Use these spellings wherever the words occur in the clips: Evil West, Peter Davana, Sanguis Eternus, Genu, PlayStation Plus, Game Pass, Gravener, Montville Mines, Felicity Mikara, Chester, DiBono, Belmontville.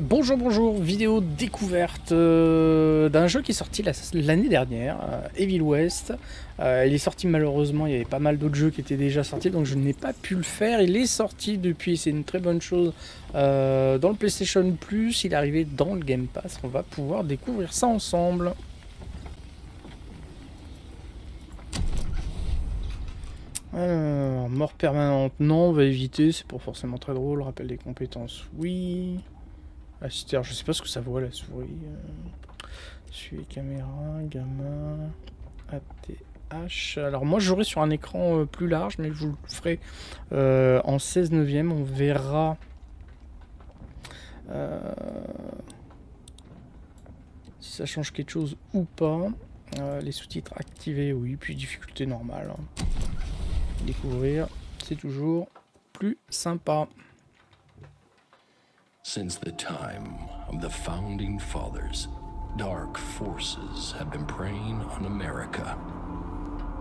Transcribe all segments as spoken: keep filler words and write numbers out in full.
Bonjour, bonjour, vidéo découverte euh, d'un jeu qui est sorti l'année la, dernière, euh, Evil West. Euh, il est sorti malheureusement, il y avait pas mal d'autres jeux qui étaient déjà sortis, donc je n'ai pas pu le faire. Il est sorti depuis, c'est une très bonne chose, euh, dans le PlayStation Plus, il est arrivé dans le Game Pass. On va pouvoir découvrir ça ensemble. Alors, mort permanente, non, on va éviter, c'est pour forcément très drôle. Rappel des compétences, oui. Aster, je sais pas ce que ça voit la souris. Euh, suivez caméra, gamin, A T H. Alors moi j'aurai sur un écran euh, plus large, mais je vous le ferai euh, en seize neuvième. On verra. Euh, si ça change quelque chose ou pas. Euh, les sous-titres activés, oui, puis difficulté normale. Hein. Découvrir, c'est toujours plus sympa. Since the time of the founding fathers, dark forces have been preying on America.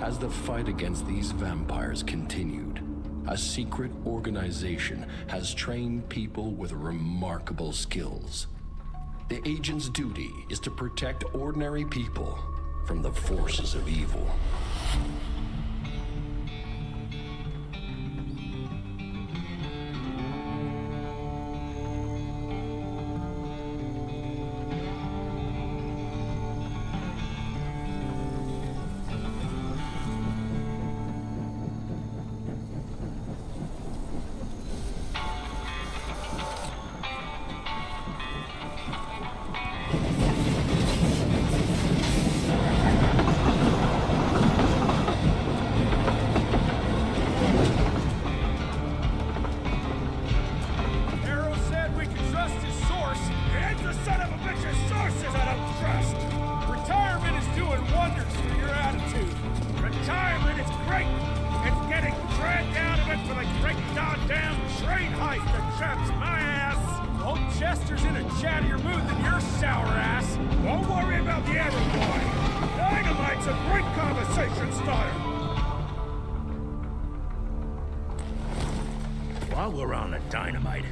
As the fight against these vampires continued, a secret organization has trained people with remarkable skills. The agent's duty is to protect ordinary people from the forces of evil. Chester's in a chattier mood than your sour ass. Don't worry about the arrow boy. Dynamite's a great conversation starter. While we're on the dynamite,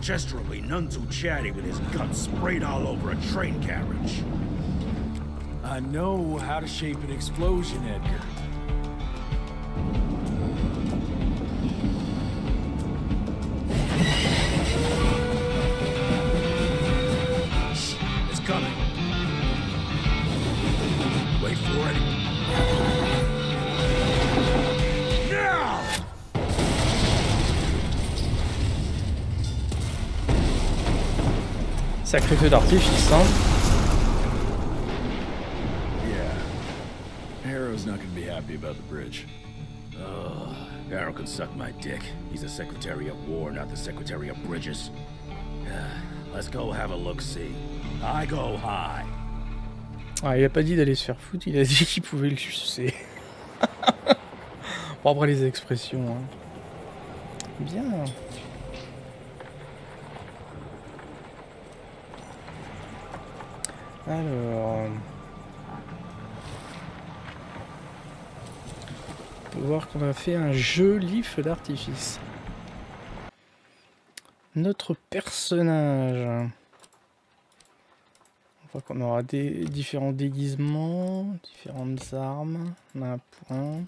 Chester will be none too chatty with his guts sprayed all over a train carriage. I know how to shape an explosion, Edgar. Sacré feu d'artifice, hein. Yeah. Harrow's not gonna be happy about the bridge. Ugh. Harrow can suck my dick. He's the Secretary of War, not the Secretary of Bridges. Let's go have a look-see. I go high. Ah, il a pas dit d'aller se faire foutre, il a dit qu'il pouvait le sucer. Bon, après les expressions, hein. Bien. Alors, on peut voir qu'on a fait un joli feu d'artifice. Notre personnage. On voit qu'on aura des différents déguisements, différentes armes. On a un point.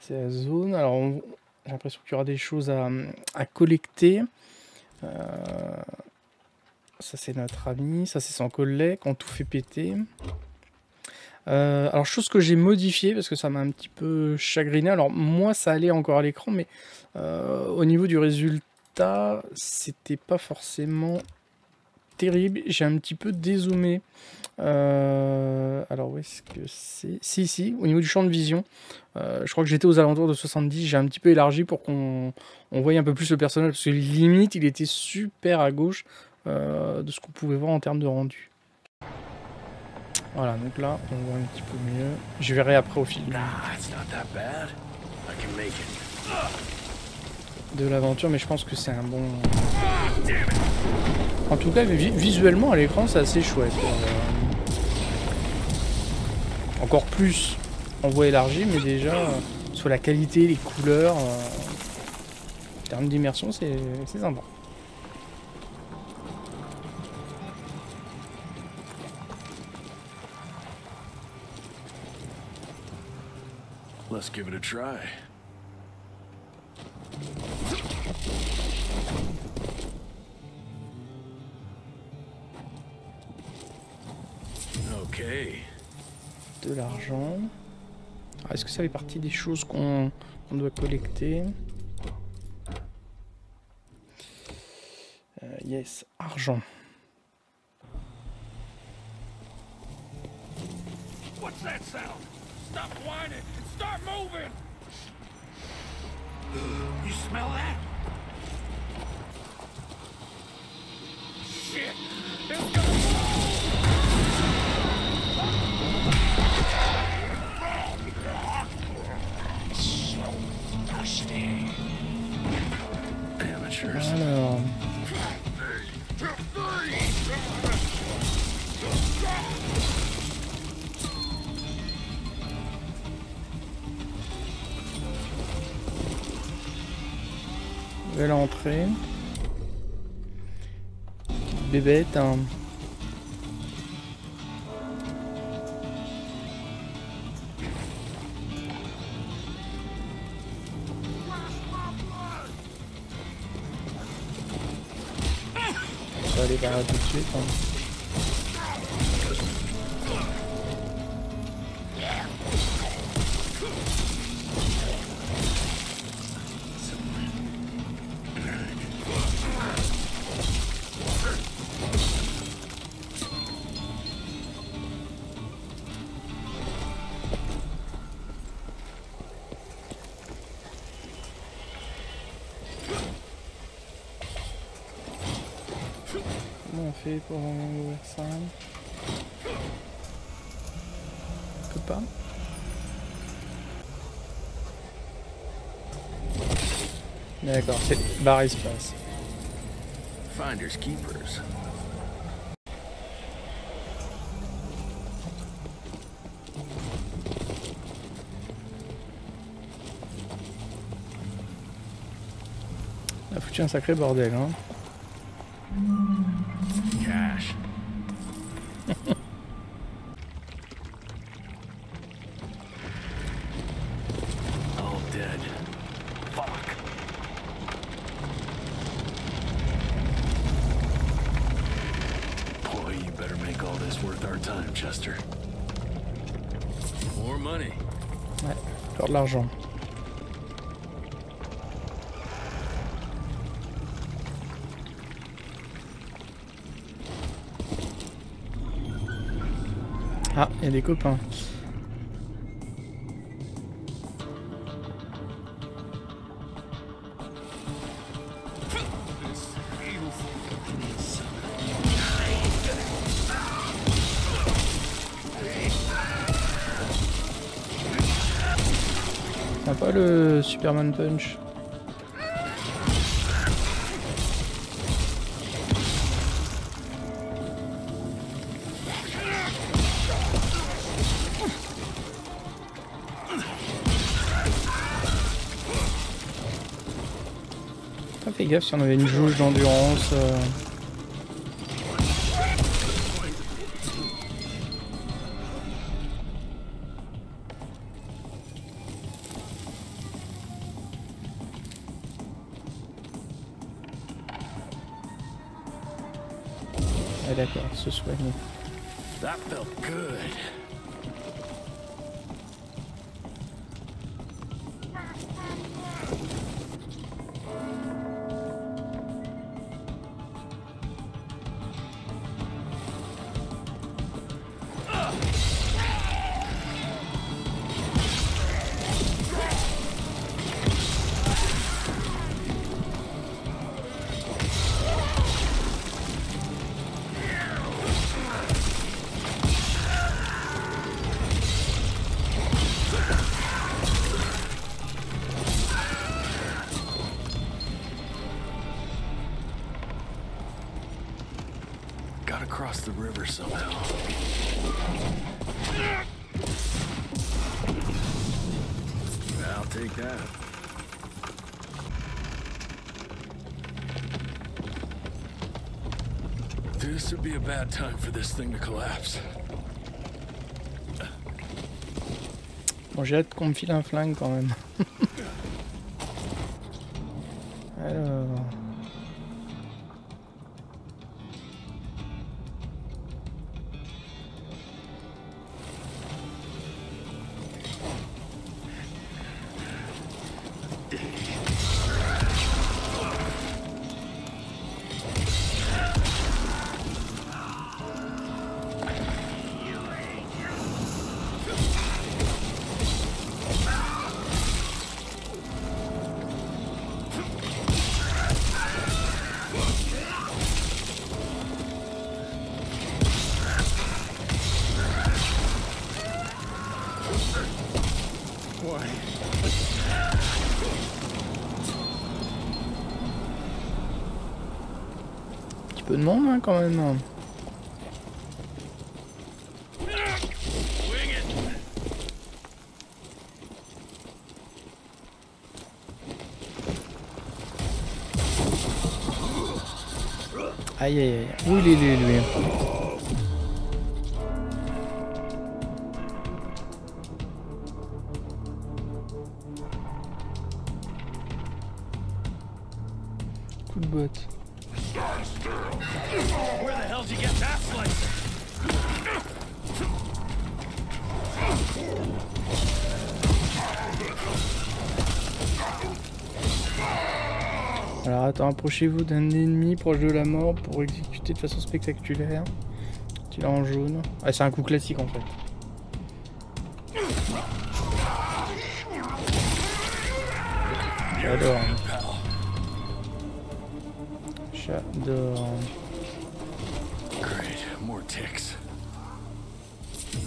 C'est la zone. Alors, on... j'ai l'impression qu'il y aura des choses à, à collecter. Euh... Ça, c'est notre ami. Ça, c'est son collègue. On tout fait péter. Euh, alors, chose que j'ai modifiée, parce que ça m'a un petit peu chagriné. Alors, moi, ça allait encore à l'écran, mais euh, au niveau du résultat, c'était pas forcément terrible. J'ai un petit peu dézoomé. Euh, alors, où est-ce que c'est? Si, si, au niveau du champ de vision. Euh, je crois que j'étais aux alentours de soixante-dix. J'ai un petit peu élargi pour qu'on on voyait un peu plus le personnage, parce que limite, il était super à gauche. Euh, de ce qu'on pouvait voir en termes de rendu. Voilà, donc là, on voit un petit peu mieux. Je verrai après au fil de l'aventure, mais je pense que c'est un bon... En tout cas, visuellement, à l'écran, c'est assez chouette. Euh... Encore plus en voit élargi, mais déjà, euh, sur la qualité, les couleurs, euh... en termes d'immersion, c'est sympa. Let's give it a try. Okay. De l'argent. Ah, est-ce que ça fait partie des choses qu'on qu'on doit collecter? euh, Yes, argent. What's that sound? Stop whining and start moving. You smell that? Shit. It's gonna... So dusty. Amateurs. Alors. Belle entrée. Petite bébête. Hein. On va aller vers là tout de suite. Hein. Pour ouvrir ça, on peut pas. D'accord, c'est barre espace. Finders keepers. On a foutu un sacré bordel, hein. L'argent. Ah, il y a des copains. Pas le Superman Punch. Ah, fais gaffe si on avait une jauge d'endurance. Euh... D'accord, se soigner. That felt good. This would be a bad time for this thing to collapse. Bon, j'ai hâte qu'on me file un flingue quand même. Alors... peu de monde hein, quand même. Aïe aïe aïe. Où il est lui, lui. Coup de botte. Where the hell did you get that slice? Alors attends, approchez-vous d'un ennemi proche de la mort pour exécuter de façon spectaculaire. Tu l'as en jaune. Ah, c'est un coup classique en fait. J'adore. J'adore. More ticks.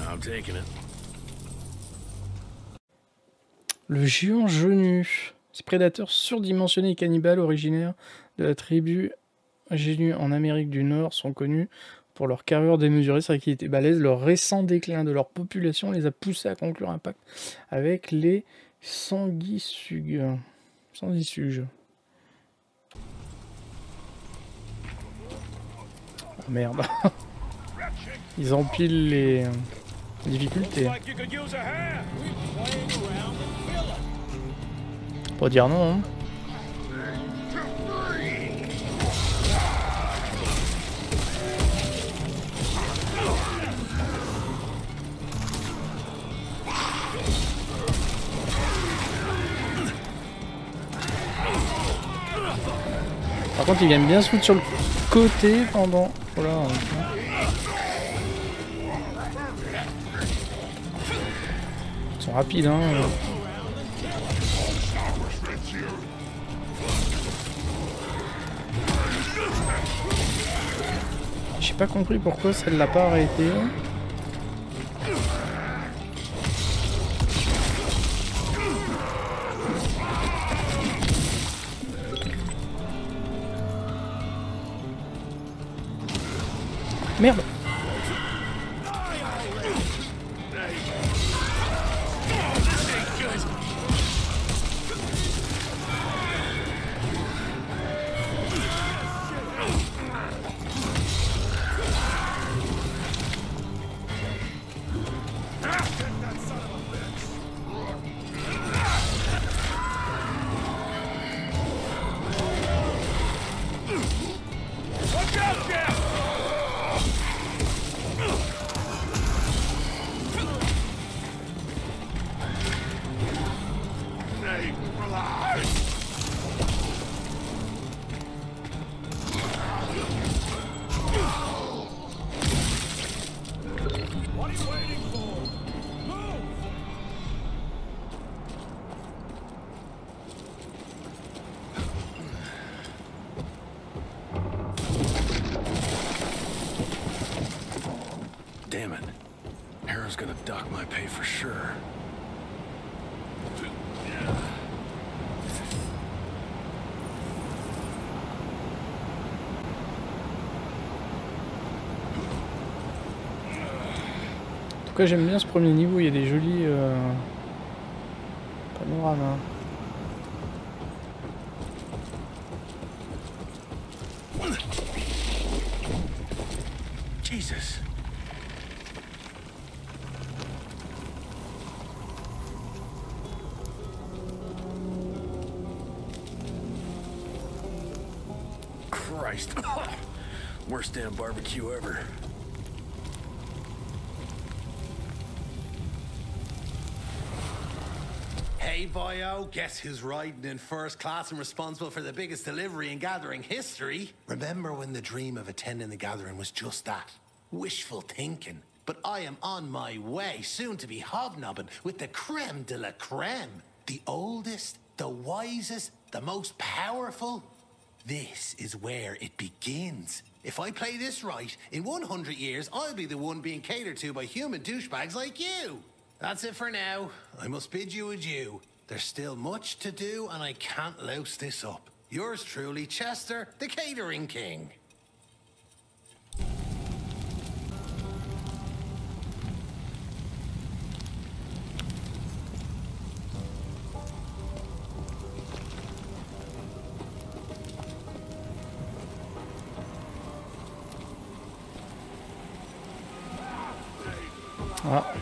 I'm taking it. Le géant genu, ce prédateur surdimensionné et cannibale originaire de la tribu genu en Amérique du Nord, sont connus pour leur carrure démesurée. C'est vrai qu'ils étaient balèzes. Le récent déclin de leur population les a poussés à conclure un pacte avec les sanguisuges. Sanguisuges. Oh merde. Ils empilent les difficultés. Pour dire non. Hein. Par contre, ils viennent bien se foutre sur le côté pendant. Oh là. Rapide hein. J'ai pas compris pourquoi celle l'a pas arrêté. Merde. J'aime bien ce premier niveau, il y a des jolis euh, panoramas. Jesus. Christ. Worst damn barbecue ever. Hey, boyo, guess who's riding in first class and responsible for the biggest delivery in Gathering history? Remember when the dream of attending the Gathering was just that? Wishful thinking. But I am on my way, soon to be hobnobbing with the creme de la creme. The oldest, the wisest, the most powerful. This is where it begins. If I play this right, in one hundred years, I'll be the one being catered to by human douchebags like you. That's it for now. I must bid you adieu. There's still much to do, and I can't louse this up. Yours truly, Chester, the Catering King. Ah.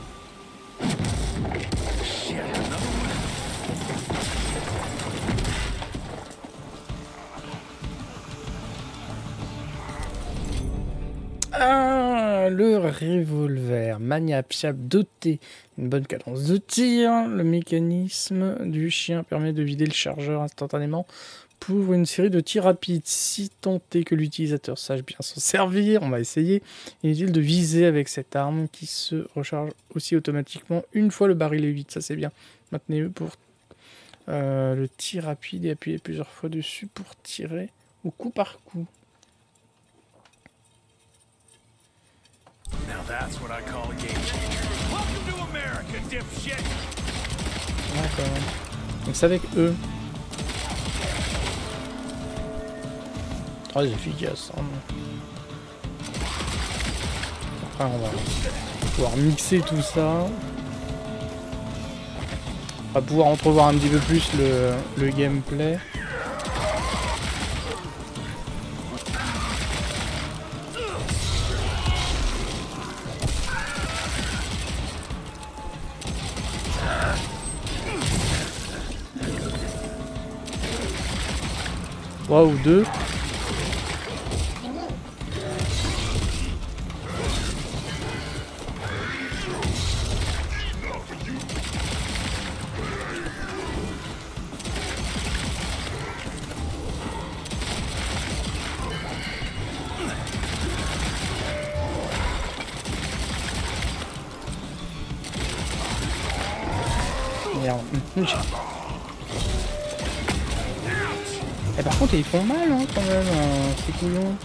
Ah, le revolver, maniable, doté d'une bonne cadence de tir. Le mécanisme du chien permet de vider le chargeur instantanément pour une série de tirs rapides. Si tant est que l'utilisateur sache bien s'en servir, on va essayer. Inutile de viser avec cette arme qui se recharge aussi automatiquement une fois le baril est vide. Ça c'est bien. Maintenez-le pour euh, le tir rapide et appuyez plusieurs fois dessus pour tirer au coup par coup. D'accord. Donc c'est avec eux. Très efficace. Hein. Après, on va pouvoir mixer tout ça. On va pouvoir entrevoir un petit peu plus le, le gameplay. Trois ou deux. Et par contre ils font mal hein, quand même, hein, ces couillons.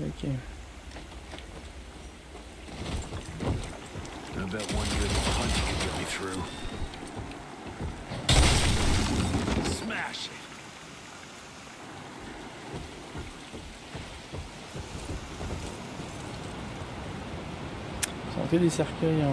Ok. On fait des cercueils. Hein.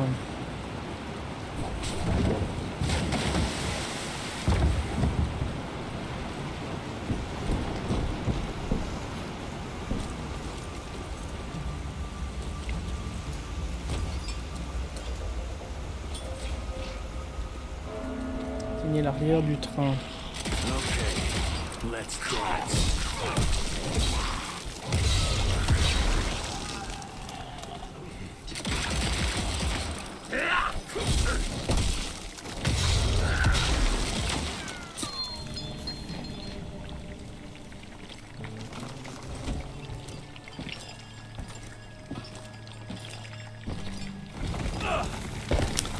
Signer l'arrière du train. Okay. Let's go.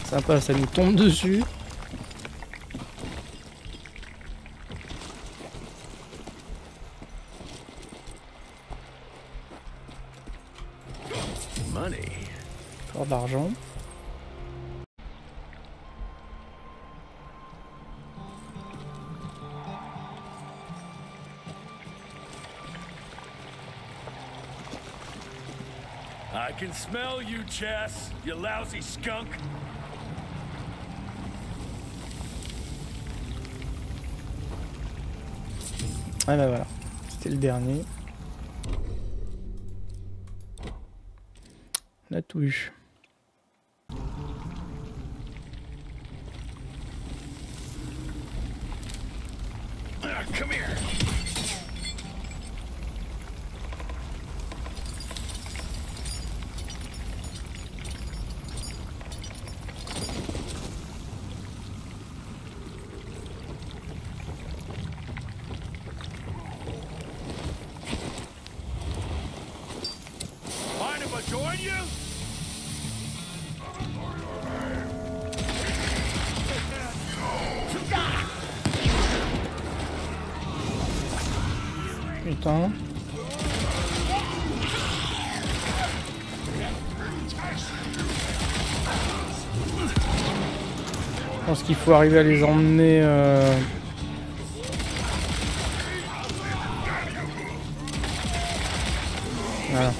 Sympa, ça nous tombe dessus. Encore d'argent. I can smell you, Chess, you lousy skunk. Ah bah voilà, c'était le dernier. On a tout eu. Come here. Putain. Je pense qu'il faut arriver à les emmener euh... voilà.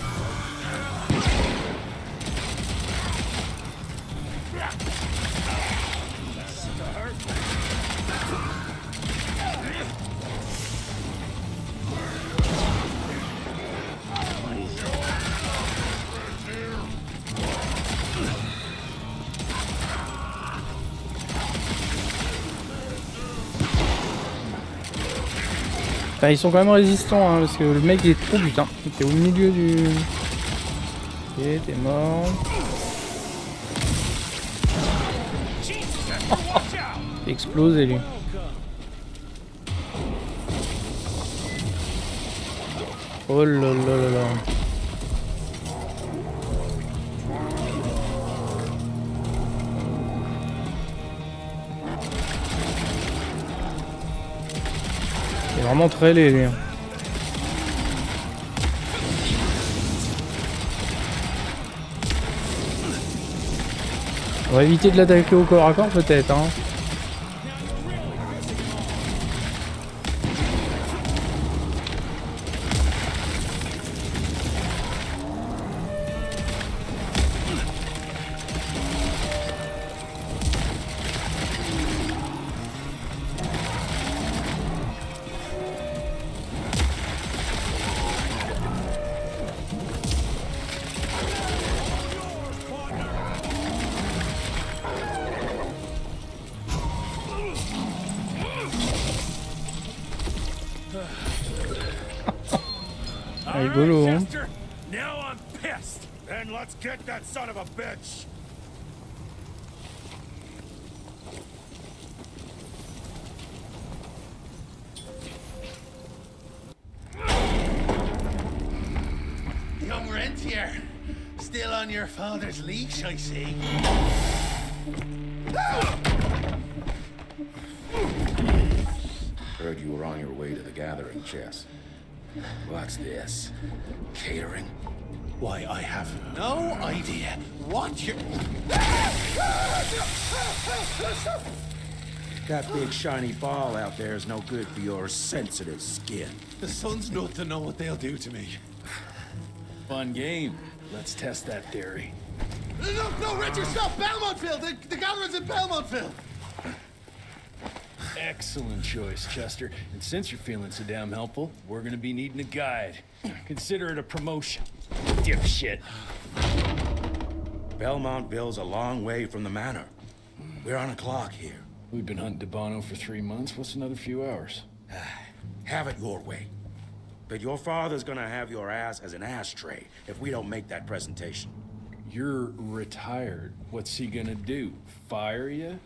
Enfin, ils sont quand même résistants hein, parce que le mec il est trop putain, il était au milieu du... Ok, t'es mort. Il explose lui. Oh là là là là. Vraiment très laid lui. On va éviter de l'attaquer au corps à corps peut-être hein. Rigolo, hein. Heard you were on your way to the gathering, Chess. What's this? Catering? Why, I have no idea what you... That big shiny ball out there is no good for your sensitive skin. The sun's not to know what they'll do to me. Fun game. Let's test that theory. No, no, Richard, stop! Belmontville! The, the gathering's in Belmontville! Excellent choice, Chester. And since you're feeling so damn helpful, we're gonna be needing a guide. Consider it a promotion. Dipshit. Belmontville's a long way from the manor. We're on a clock here. We've been hunting DiBono for three months. What's another few hours? Have it your way. But your father's gonna have your ass as an ashtray if we don't make that presentation. You're retired. What's he gonna do? Fire you?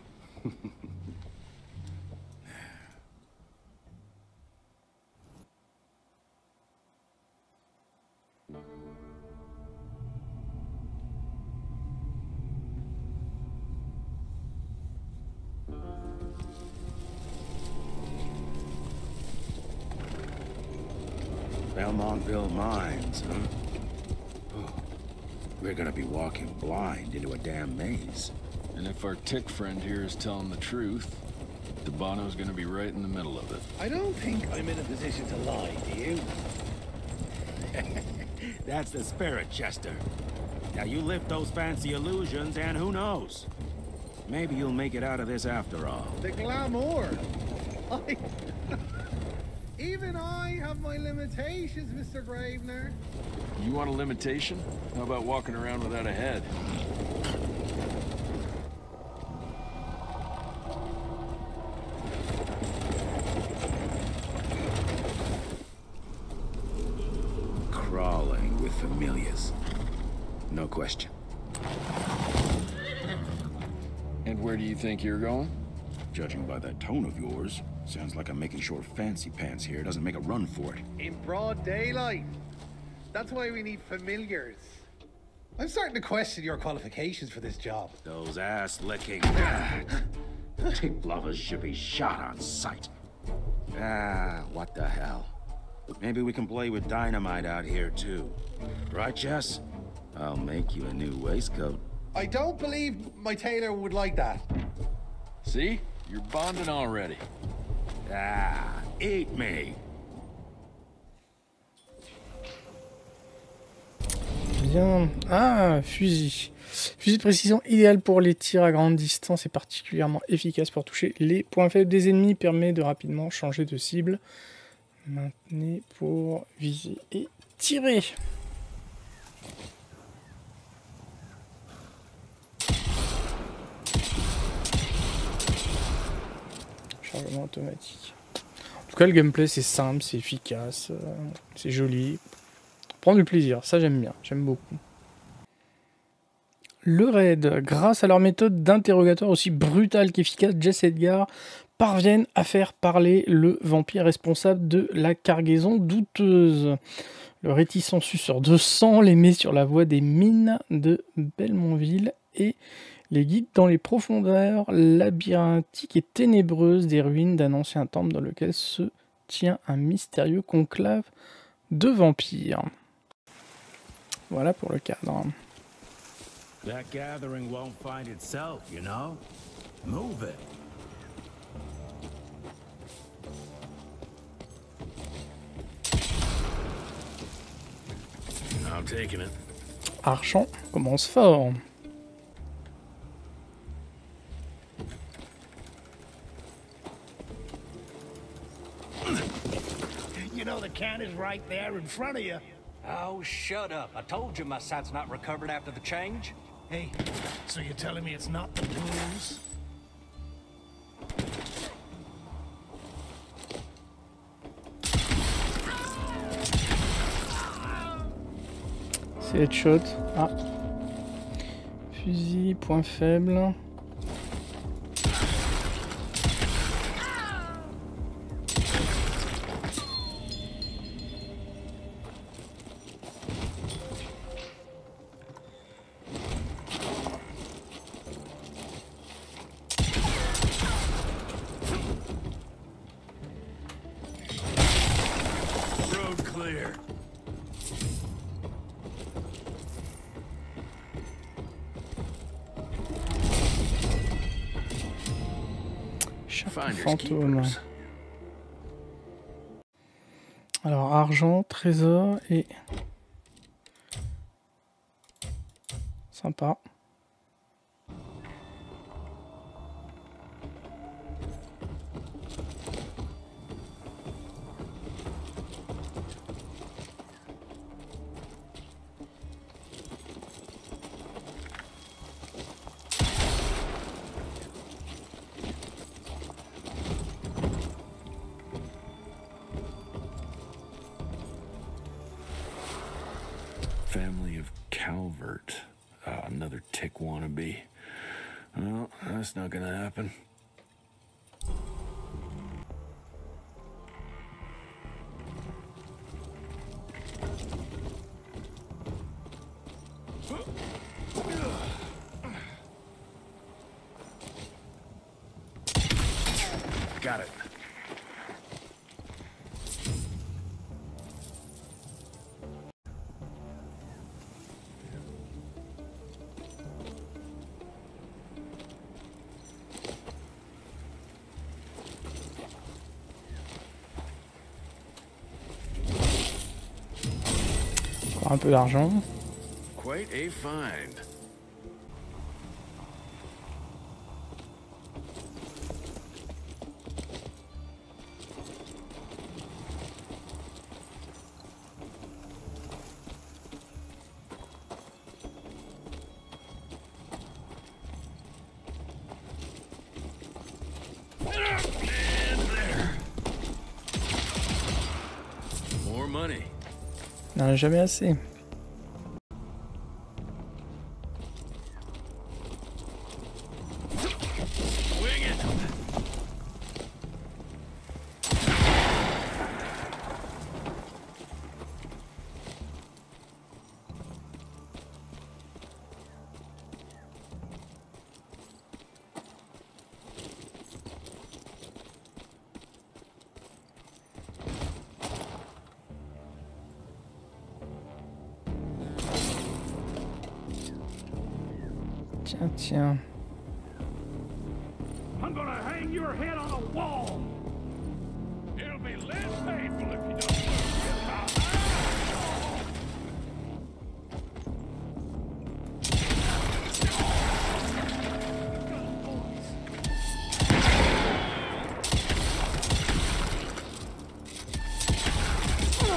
Montville Mines, huh? Oh, we're gonna be walking blind into a damn maze. And if our tick friend here is telling the truth, DiBono's gonna be right in the middle of it. I don't think I'm in a position to lie, do you? That's the spirit, Chester. Now you lift those fancy illusions and who knows? Maybe you'll make it out of this after all. The glamour! I... Even I have my limitations, Mister Gravener. You want a limitation? How about walking around without a head? no question. And where do you think you're going? Judging by that tone of yours, sounds like I'm making sure Fancy Pants here doesn't make a run for it. In broad daylight. That's why we need familiars. I'm starting to question your qualifications for this job. Those ass-licking... Tape lovers should be shot on sight. Ah, what the hell. Maybe we can play with dynamite out here, too. Right, Jess? I'll make you a new waistcoat. I don't believe my tailor would like that. See? You're bonding already. Ah, eat me. Bien. Ah, fusil. Fusil de précision idéal pour les tirs à grande distance et particulièrement efficace pour toucher les points faibles des ennemis. Permet de rapidement changer de cible. Maintenez pour viser et tirer. Chargement automatique. En tout cas, le gameplay, c'est simple, c'est efficace, c'est joli. Prendre du plaisir, ça j'aime bien, j'aime beaucoup. Le raid, grâce à leur méthode d'interrogatoire aussi brutale qu'efficace, Jess et Edgar parviennent à faire parler le vampire responsable de la cargaison douteuse. Le réticent suceur de sang les met sur la voie des mines de Belmontville et les guide dans les profondeurs labyrinthiques et ténébreuses des ruines d'un ancien temple dans lequel se tient un mystérieux conclave de vampires. Voilà pour le cadre. That gathering won't find itself, you know? Move it. I'm taking it. Archon commence fort. You know the can is right there in front of you. Oh, shut up. I told you my sight's not recovered after the change. Hey, so you're telling me it's not the blues? C'est headshot. Ah. Fusil, point faible. Fantôme. Alors argent, trésor et sympa. Got it. Encore un peu d'argent. Quite a find. Jamais assez. Tiens, tiens.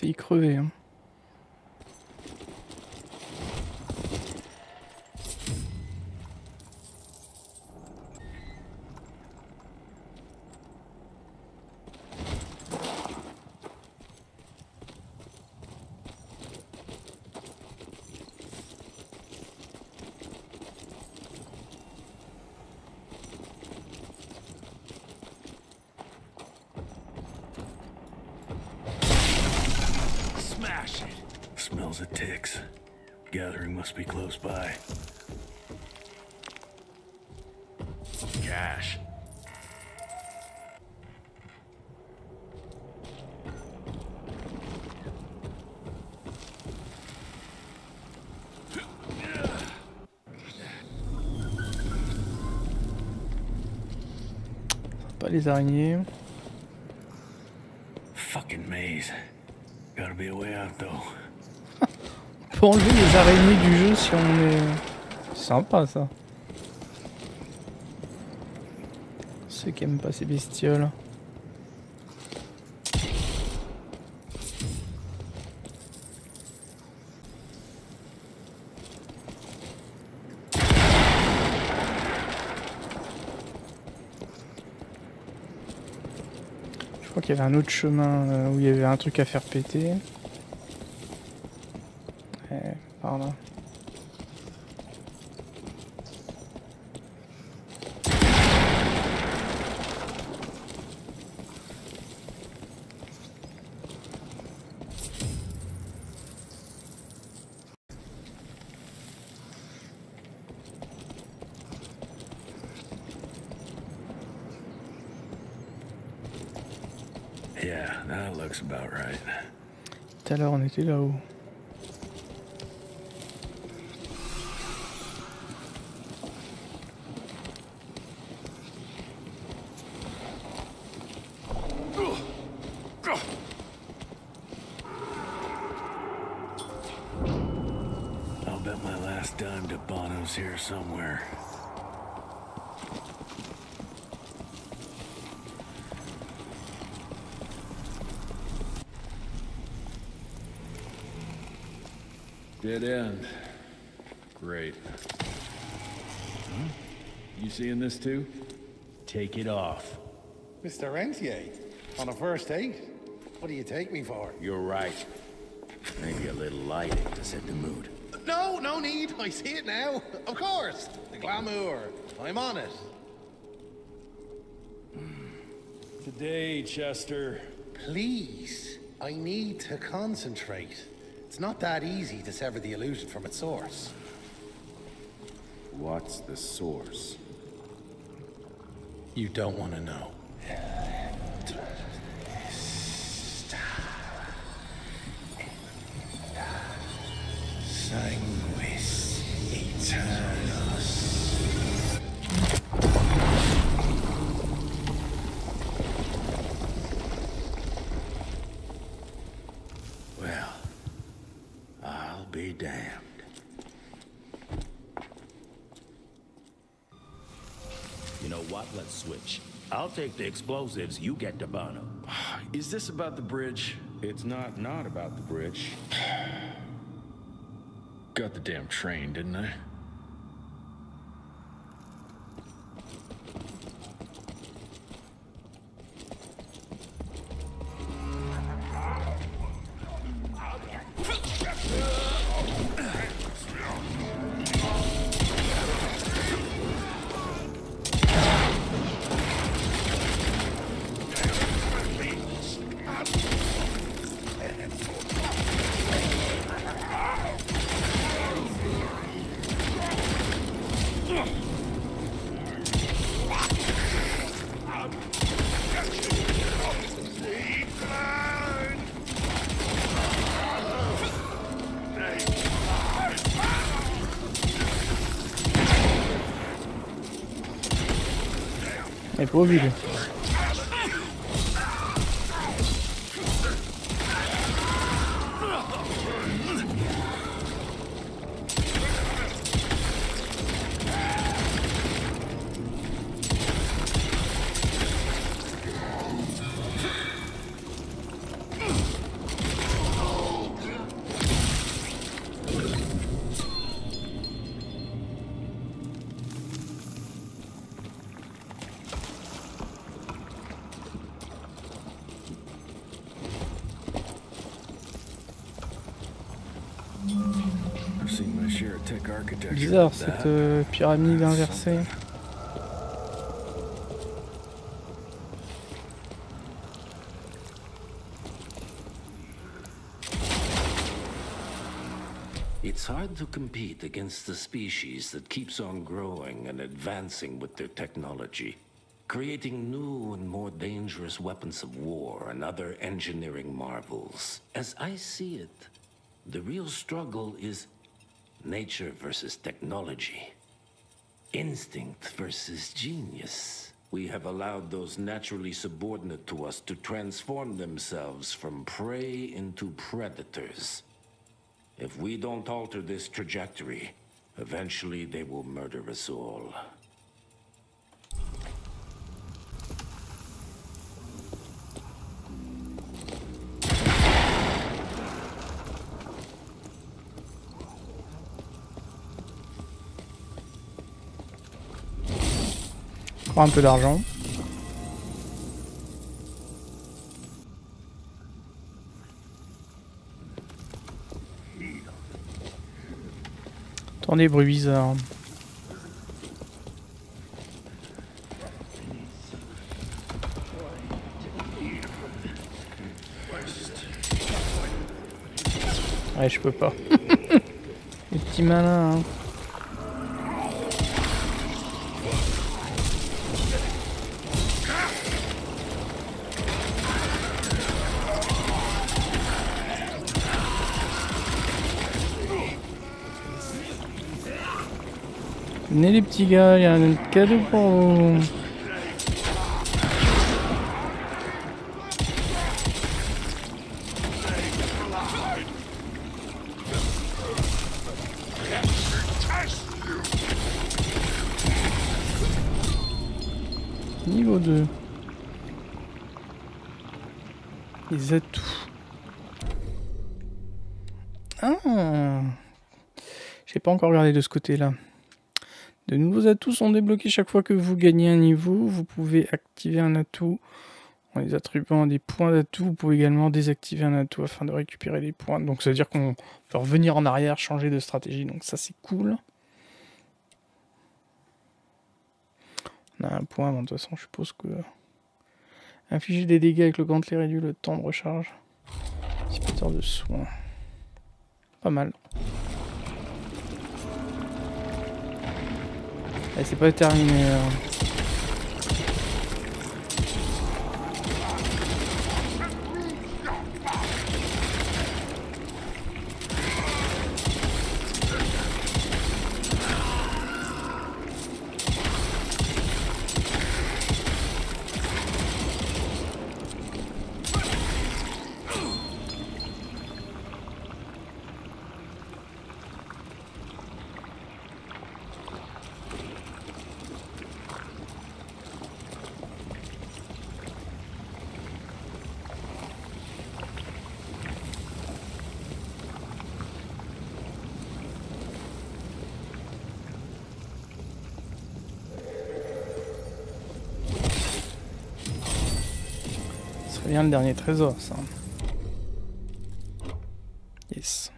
Failli crever, hein. Pas les araignées. Fucking maze. Gotta be a way out though. Pour enlever les araignées du jeu si on est... Sympa ça. Ceux qui aiment pas ces bestioles. Il y avait un autre chemin où il y avait un truc à faire péter. Ouais, par là. Tout à l'heure on était là-haut. I'll bet my last dime DiBono's here somewhere. Dead end. Great. Huh? You seeing this too? Take it off. Mister Rentier, on a first date? What do you take me for? You're right. Maybe a little lighting to set the mood. No, no need. I see it now. Of course. The glamour. I'm on it. Today, Chester. Please. I need to concentrate. It's not that easy to sever the illusion from its source. What's the source? You don't want to know. Sanguis Eternus. Damned. You know what? Let's switch. I'll take the explosives, you get DiBono. Is this about the bridge? It's not not about the bridge. Got the damn train, didn't I? É pro ouvido. Bizarre cette euh, pyramide inversée. It's hard to compete against the species that keeps on growing and advancing with their technology, creating new and more dangerous weapons of war and other engineering marvels. As I see it, the real struggle is nature versus technology. Instinct versus genius. We have allowed those naturally subordinate to us to transform themselves from prey into predators. If we don't alter this trajectory, eventually they will murder us all. Un peu d'argent. Attendez, bruit bizarre. Ouais, je peux pas. Les petits malins, hein. Venez les petits gars, il y a un cadeau pour vous. Niveau deux. Les atouts. Ah, j'ai pas encore regardé de ce côté-là. De nouveaux atouts sont débloqués chaque fois que vous gagnez un niveau. Vous pouvez activer un atout en les attribuant à des points d'atout. Vous pouvez également désactiver un atout afin de récupérer des points. Donc ça veut dire qu'on peut revenir en arrière, changer de stratégie. Donc ça c'est cool. On a un point, mais de toute façon je suppose que... Infliger des dégâts avec le gantelet réduit le temps de recharge. Dissipateur de soins. Pas mal. Et c'est pas terminé. Bien le dernier trésor, ça. Yes.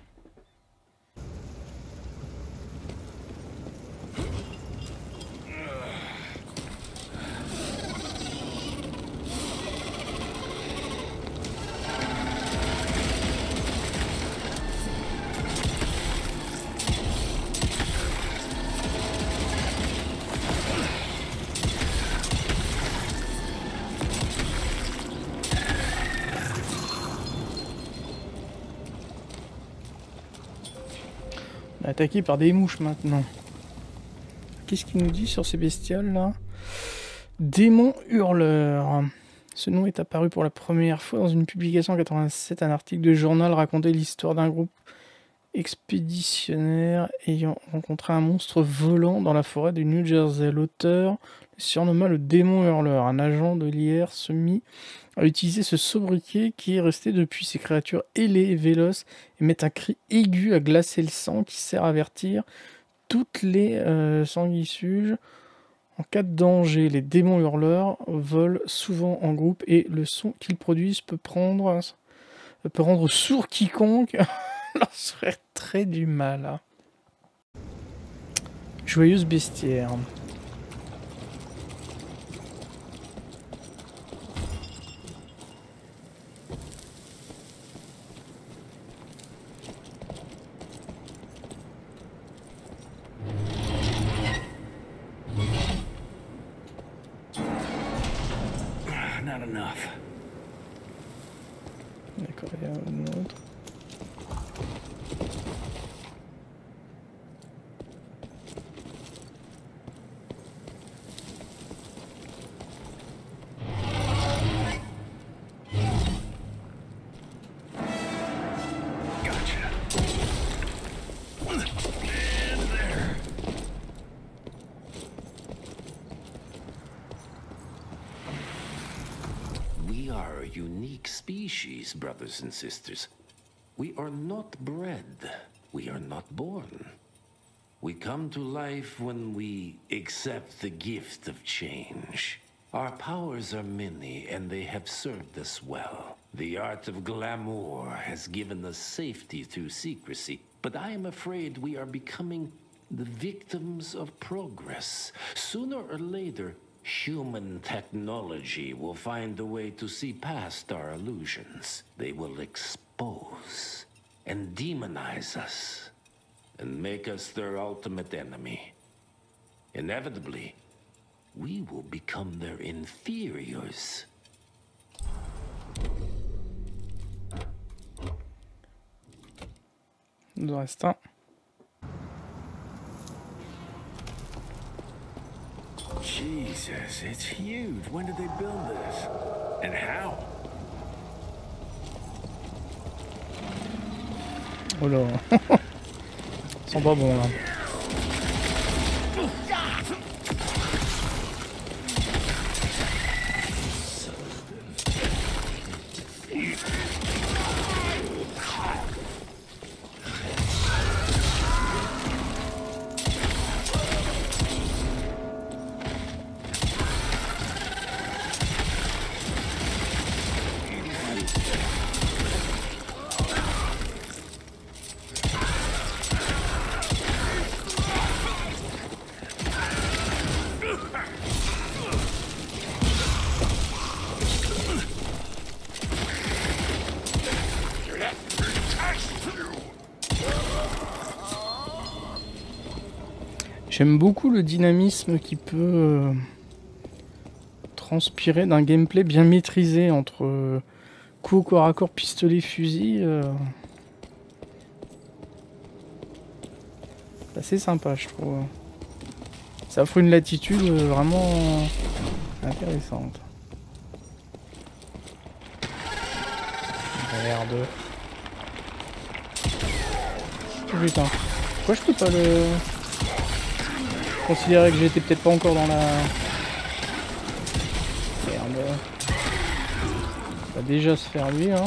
Attaqué par des mouches maintenant. Qu'est-ce qu'il nous dit sur ces bestioles là? Démon hurleur. Ce nom est apparu pour la première fois dans une publication en mille neuf cent quatre-vingt-sept. Un article de journal racontait l'histoire d'un groupe expéditionnaire ayant rencontré un monstre volant dans la forêt du New Jersey. L'auteur le surnomma le démon hurleur. Un agent de l'I R se mit à utiliser ce sobriquet qui est resté depuis. Ces créatures ailées et véloces émettent un cri aigu à glacer le sang qui sert à avertir toutes les euh, sanguissuges. En cas de danger, les démons hurleurs volent souvent en groupe et le son qu'ils produisent peut, prendre, peut rendre sourd quiconque leur serait très du mal. Joyeuse bestiaire. D'accord, il y a un autre. Species, brothers and sisters. We are not bred. We are not born. We come to life when we accept the gift of change. Our powers are many and they have served us well. The art of glamour has given us safety through secrecy, but I am afraid we are becoming the victims of progress. Sooner or later, human technology will find a way to see past our illusions. They will expose and demonize us and make us their ultimate enemy. Inevitably, we will become their inferiors. Nous restons. Jesus, it's huge. When did they build this? And how? Oh là. Ils sont pas bons là. J'aime beaucoup le dynamisme qui peut euh, transpirer d'un gameplay bien maîtrisé entre euh, coup au corps à corps, pistolet, fusil. Euh... C'est assez sympa, je trouve. Ça offre une latitude euh, vraiment intéressante. Merde. Oh, putain. Pourquoi je peux pas le... Je considérais que j'étais peut-être pas encore dans la... Merde. On va déjà se faire lui, hein.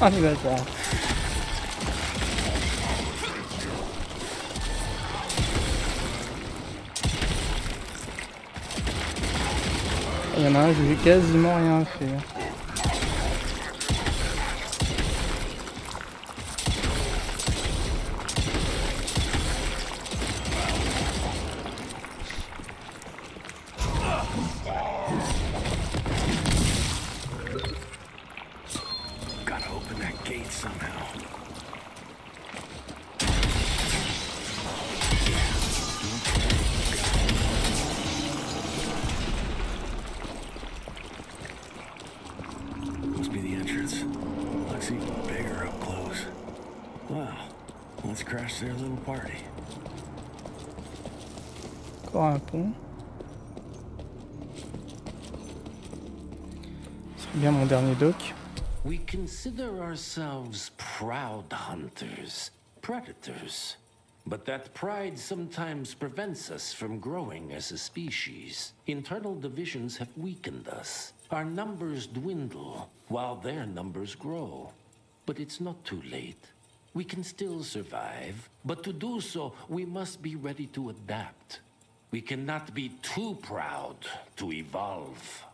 Ah les bâtards. Il y en a un, je n'ai quasiment rien fait. somehow. Must be the entrance. Looks even bigger up close. Wow. Let's crash their little party. Encore un pont. C'est bien mon dernier doc. We consider ourselves proud hunters, predators, but that pride sometimes prevents us from growing as a species. Internal divisions have weakened us. Our numbers dwindle while their numbers grow. But it's not too late. We can still survive, but to do so, we must be ready to adapt. We cannot be too proud to evolve.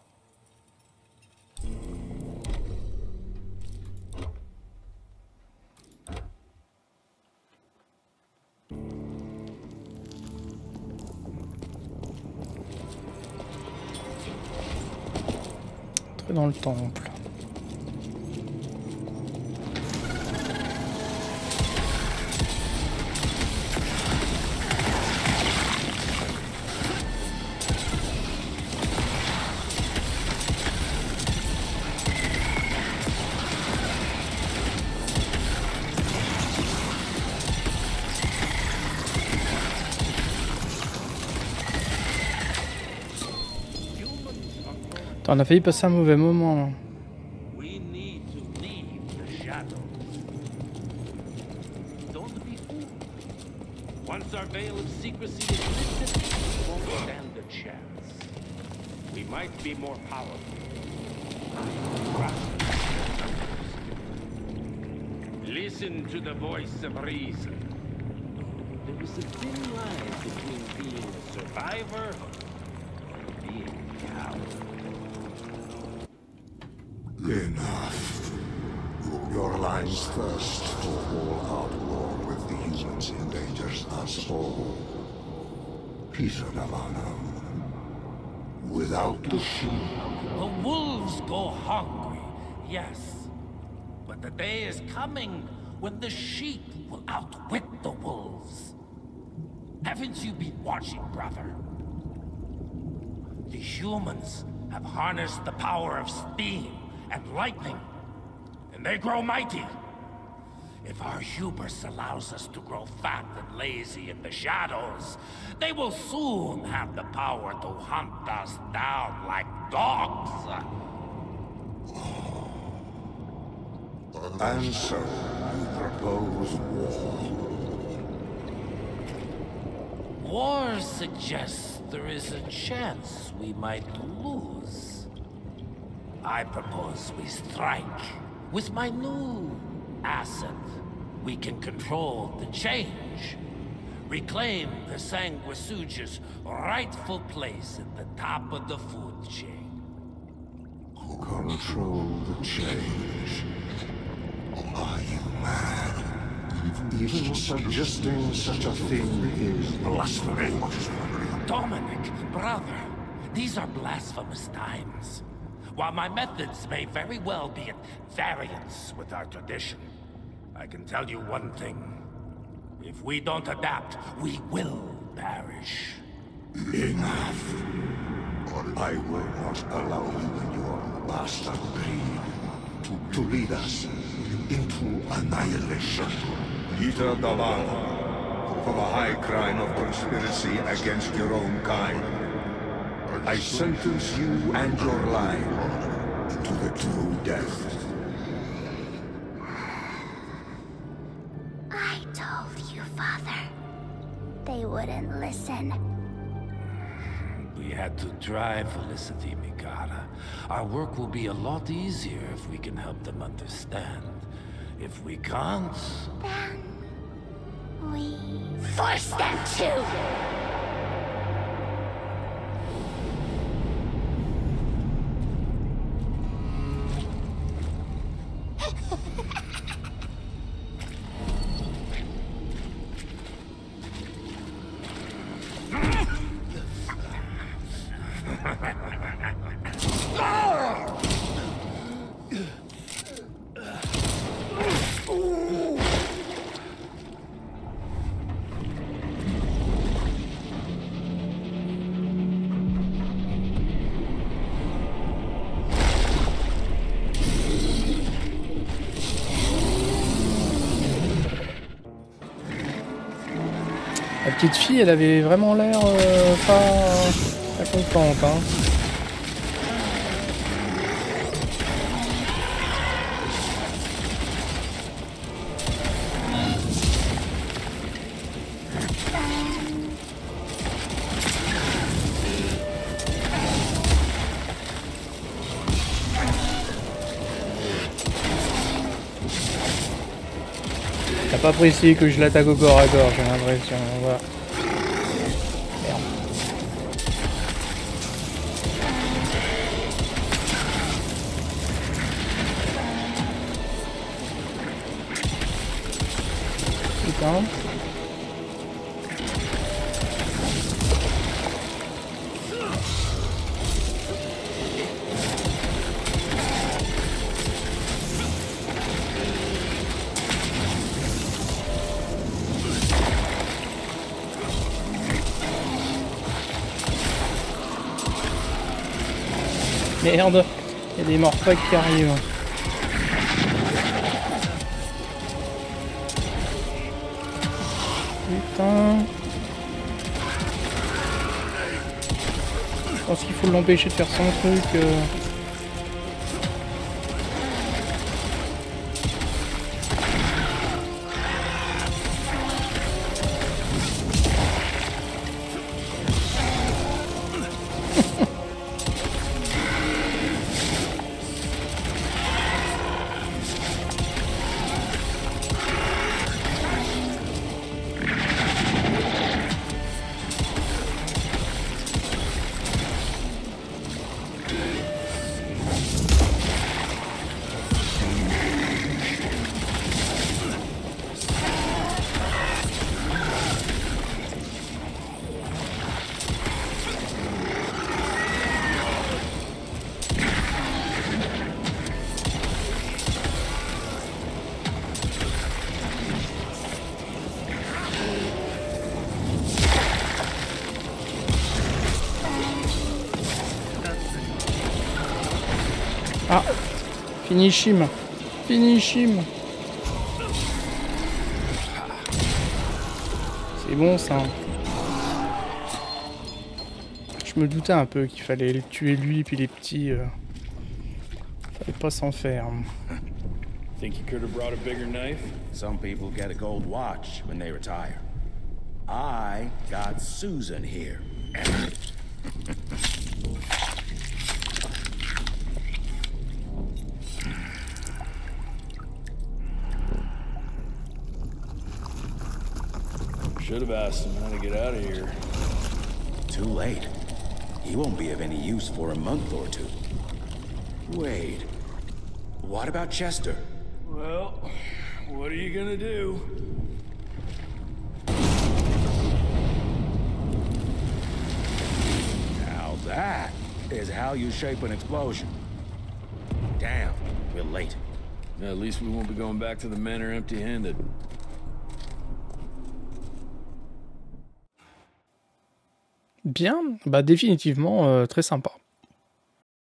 Dans le temple. On a failli passer un mauvais moment. Listen to the voice of reason. There is a thin line between being a survivor and being a coward. Enough. Your lines thirst for all-out war with the humans endangers us all. Peace on Havana. Without the sheep. The wolves go hungry, yes. But the day is coming when the sheep will outwit the wolves. Haven't you been watching, brother? The humans have harnessed the power of steam and lightning, and they grow mighty. If our hubris allows us to grow fat and lazy in the shadows, they will soon have the power to hunt us down like dogs. And so you propose war. War suggests there is a chance we might lose. I propose we strike. With my new asset, we can control the change. Reclaim the Sanguisuja's rightful place at the top of the food chain. Control the change? Are you mad? Even suggesting such a thing is blasphemy. Dominic, brother, these are blasphemous times. While my methods may very well be at variance with our tradition, I can tell you one thing. If we don't adapt, we will perish. Enough. I will not allow you and your bastard greed to, to lead us into annihilation. Peter Davana, for the high crime of conspiracy against your own kind. I sentence you and your line to the true death. I told you, Father. They wouldn't listen. We had to try, Felicity Mikara. Our work will be a lot easier if we can help them understand. If we can't... Then... we... force them to! Ugh! La petite fille, elle avait vraiment l'air euh, pas, pas contente. Hein. Pas précis que je l'attaque au corps à corps, j'ai l'impression. Voilà. Merde. Putain. Merde, il y a des morphacs qui arrivent. Putain. Je pense qu'il faut l'empêcher de faire son truc. Euh... Ah, finish him, finish him. C'est bon ça. Je me doutais un peu qu'il fallait le tuer lui puis les petits. Euh... Fallait pas s'en faire. Think you could have brought a bigger knife? Some people get a gold watch when they retire. I got Susan here. Should have asked him how to get out of here. Too late. He won't be of any use for a month or two. Wait. What about Chester? Well, what are you gonna do? Now that is how you shape an explosion. Damn, we're late. Yeah, at least we won't be going back to the manor empty-handed. Bien, bah définitivement euh, très sympa.